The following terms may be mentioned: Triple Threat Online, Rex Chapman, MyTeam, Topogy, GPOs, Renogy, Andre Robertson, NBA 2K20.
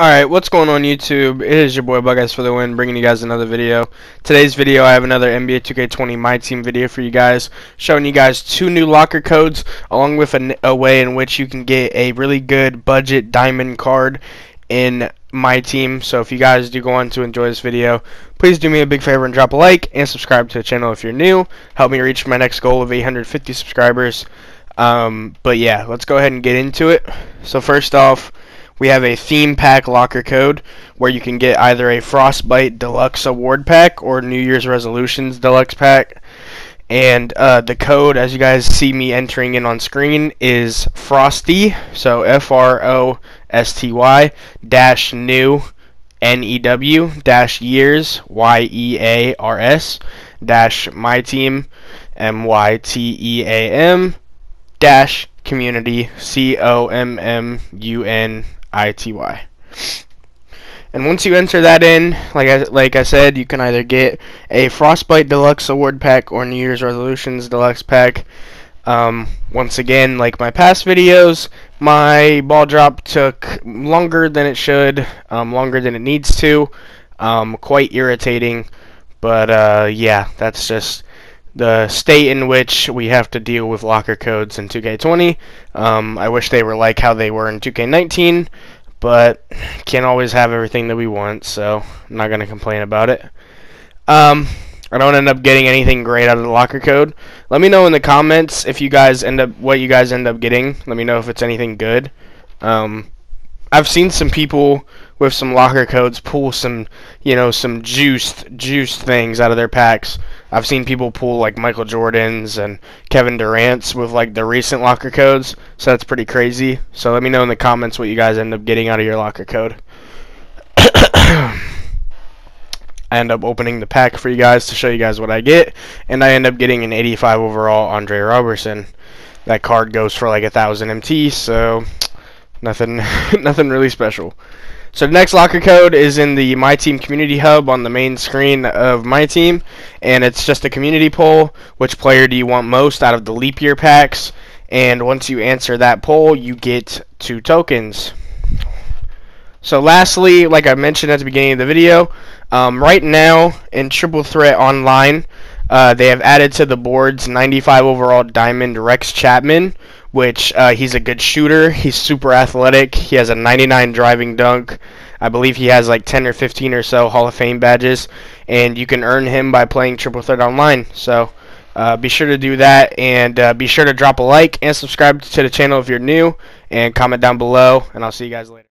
Alright, what's going on YouTube? It is your boy Buckeyes for the win, bringing you guys another video. Today's video, I have another NBA 2K20 My Team video for you guys, showing you guys two new locker codes, along with a way in which you can get a really good budget diamond card in My Team. So if you guys do go on to enjoy this video, please do me a big favor and drop a like, and subscribe to the channel if you're new. Help me reach my next goal of 850 subscribers. But yeah, let's go ahead and get into it. So first off, we have a theme pack locker code where you can get either a Frostbite Deluxe Award Pack or New Year's Resolutions Deluxe Pack. And the code, as you guys see me entering in on screen, is Frosty, so FROSTY dash new NEW dash years YEARS dash my team MYTEAM dash community COMMUNITY. And once you enter that in, like I said, you can either get a Frostbite Deluxe Award Pack or New Year's Resolutions Deluxe Pack. Once again, like my past videos, my ball drop took longer than it should, longer than it needs to, quite irritating, but yeah, that's just the state in which we have to deal with locker codes in 2K20. I wish they were like how they were in 2K19, but can't always have everything that we want, so I'm not going to complain about it. I don't end up getting anything great out of the locker code. Let me know in the comments if you guys end up what you guys end up getting. Let me know if it's anything good. I've seen some people with some locker codes pull some, you know, some juiced things out of their packs. I've seen people pull like Michael Jordan's and Kevin Durant's with like the recent locker codes, so that's pretty crazy. So let me know in the comments what you guys end up getting out of your locker code. I end up opening the pack for you guys to show you guys what I get, and I end up getting an 85 overall Andre Robertson. That card goes for like 1,000 MT, so nothing really special. So the next locker code is in the My Team Community Hub on the main screen of My Team, and it's just a community poll. Which player do you want most out of the leap year packs? And once you answer that poll, you get 2 tokens. So lastly, like I mentioned at the beginning of the video, right now in Triple Threat Online, they have added to the boards 95 overall diamond Rex Chapman, which he's a good shooter. He's super athletic. He has a 99 driving dunk. I believe he has like 10 or 15 or so Hall of Fame badges, and you can earn him by playing Triple Threat Online. So be sure to do that, and be sure to drop a like and subscribe to the channel if you're new, and comment down below, and I'll see you guys later.